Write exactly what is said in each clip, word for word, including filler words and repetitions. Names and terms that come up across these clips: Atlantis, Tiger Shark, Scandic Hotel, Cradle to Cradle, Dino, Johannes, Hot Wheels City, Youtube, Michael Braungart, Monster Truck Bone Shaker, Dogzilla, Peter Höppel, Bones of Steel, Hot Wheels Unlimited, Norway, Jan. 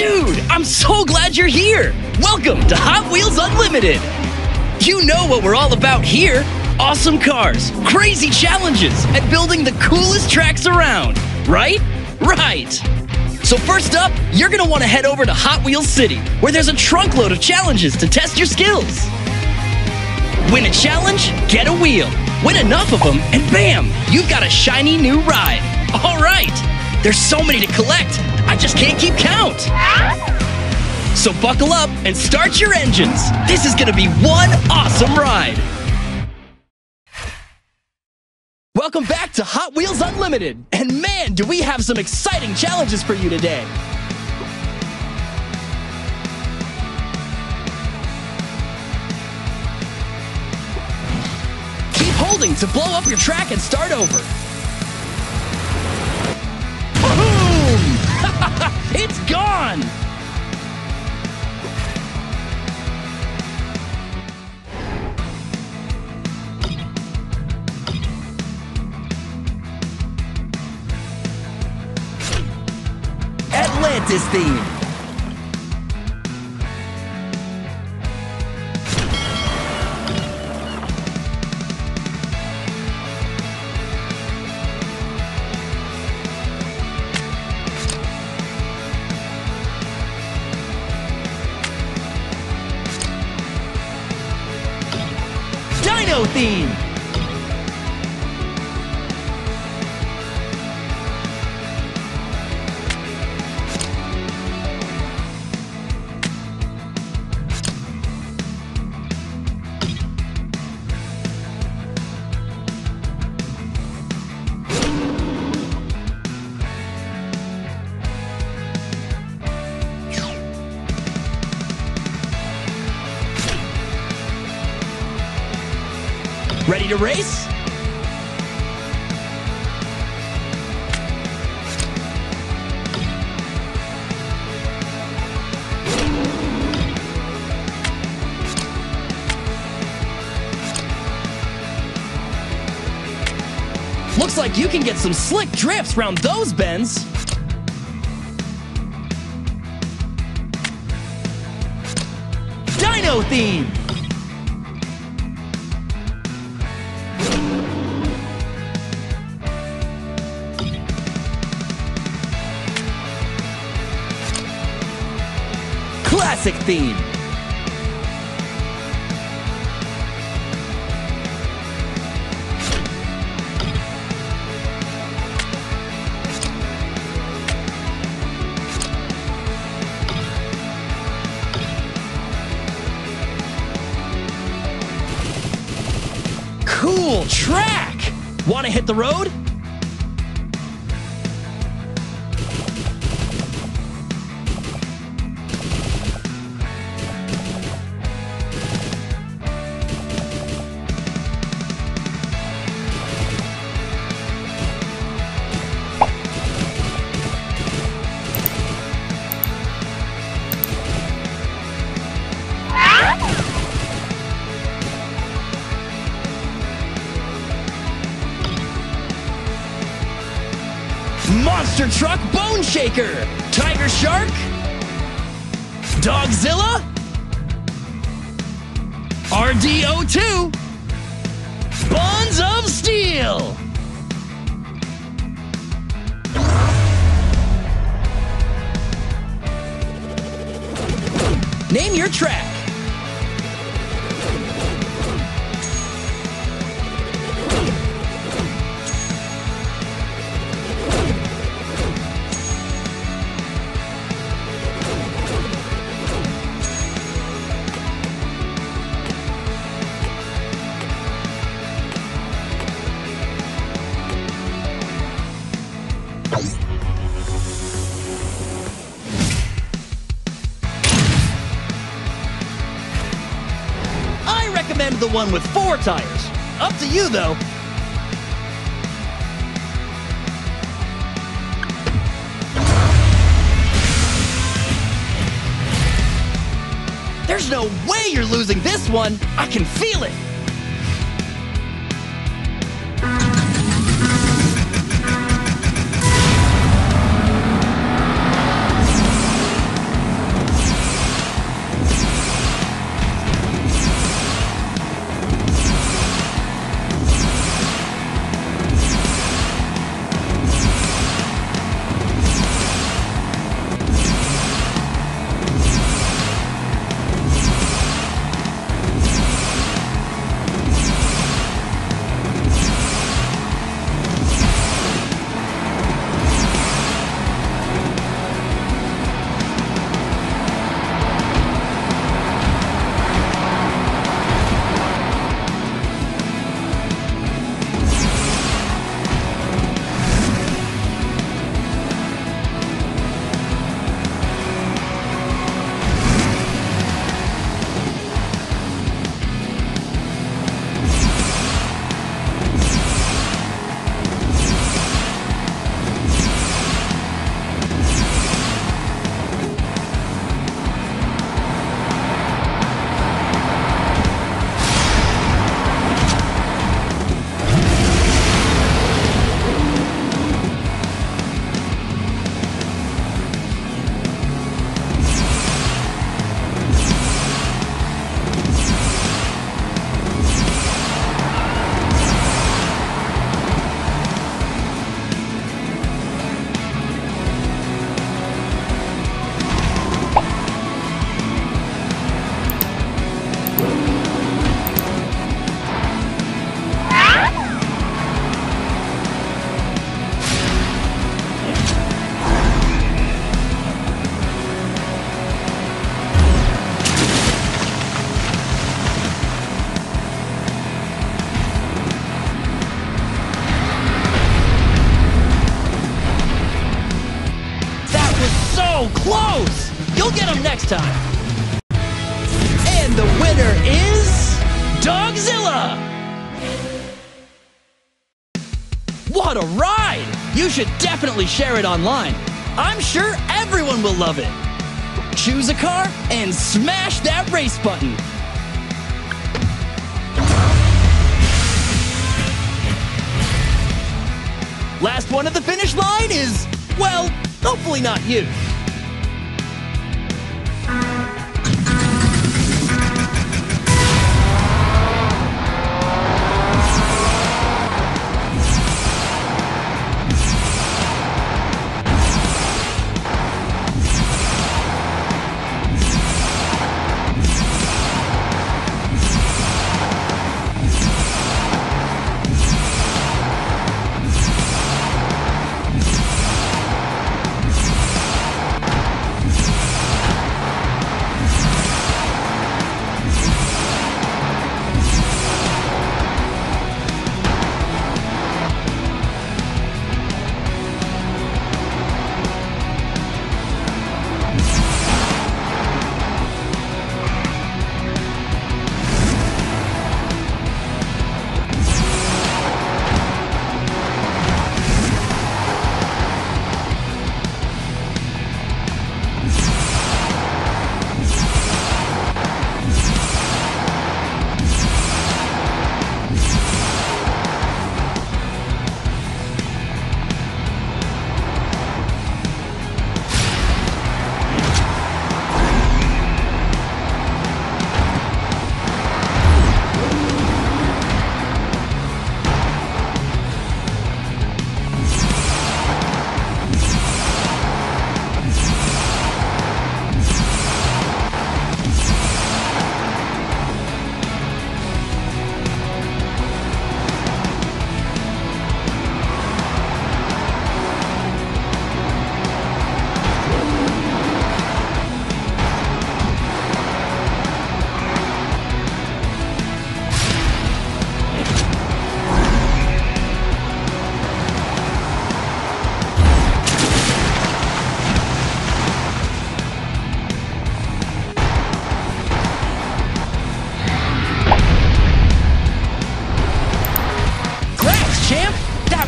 Dude, I'm so glad you're here! Welcome to Hot Wheels Unlimited! You know what we're all about here! Awesome cars, crazy challenges, and building the coolest tracks around! Right? Right! So first up, you're gonna want to head over to Hot Wheels City, where there's a trunkload of challenges to test your skills! Win a challenge, get a wheel! Win enough of them, and bam! You've got a shiny new ride! Alright! There's so many to collect, I just can't keep count! So buckle up and start your engines! This is gonna be one awesome ride! Welcome back to Hot Wheels Unlimited! And man, do we have some exciting challenges for you today! Holding to blow up your track and start over. Boom! It's gone! Atlantis theme. Dino theme! Ready to race? Looks like you can get some slick drifts round those bends. Dino theme! Classic theme. Cool track. Want to hit the road? Monster Truck Bone Shaker! Tiger Shark? Dogzilla? R D O two? Bones of Steel! Name your track. The one with four tires. Up to you, though. There's no way you're losing this one. I can feel it. You'll get them next time. And the winner is Dogzilla. What a ride! You should definitely share it online. I'm sure everyone will love it. Choose a car and smash that race button. Last one at the finish line is, well, hopefully not you.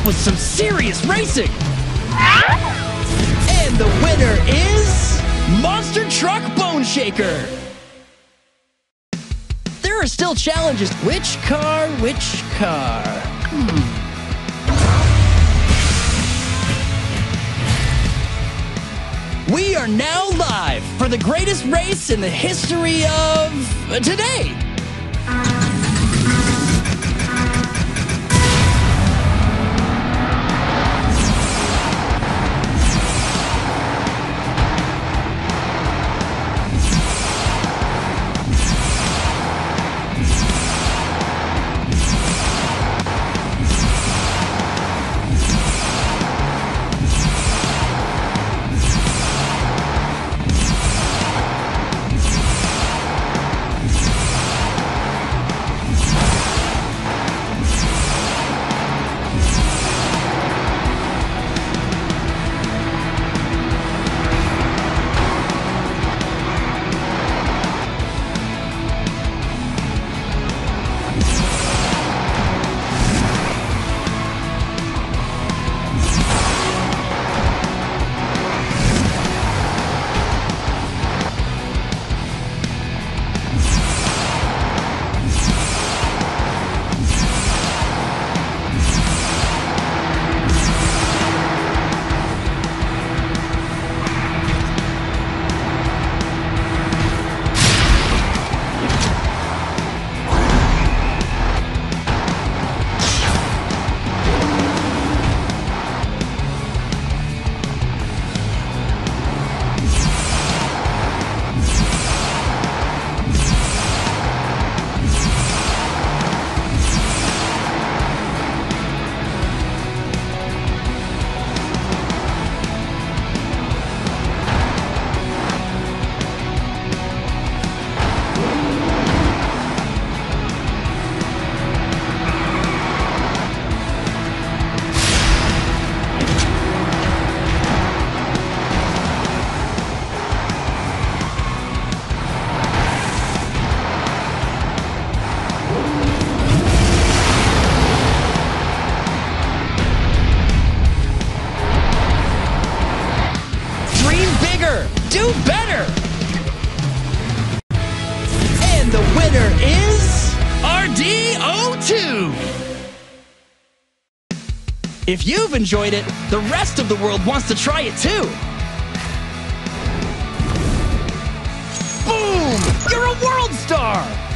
With some serious racing. And the winner is Monster Truck Bone Shaker. There are still challenges. Which car, which car? Hmm. We are now live for the greatest race in the history of today. better! Do better! And the winner is... R D zero two! If you've enjoyed it, the rest of the world wants to try it too! Boom! You're a world star!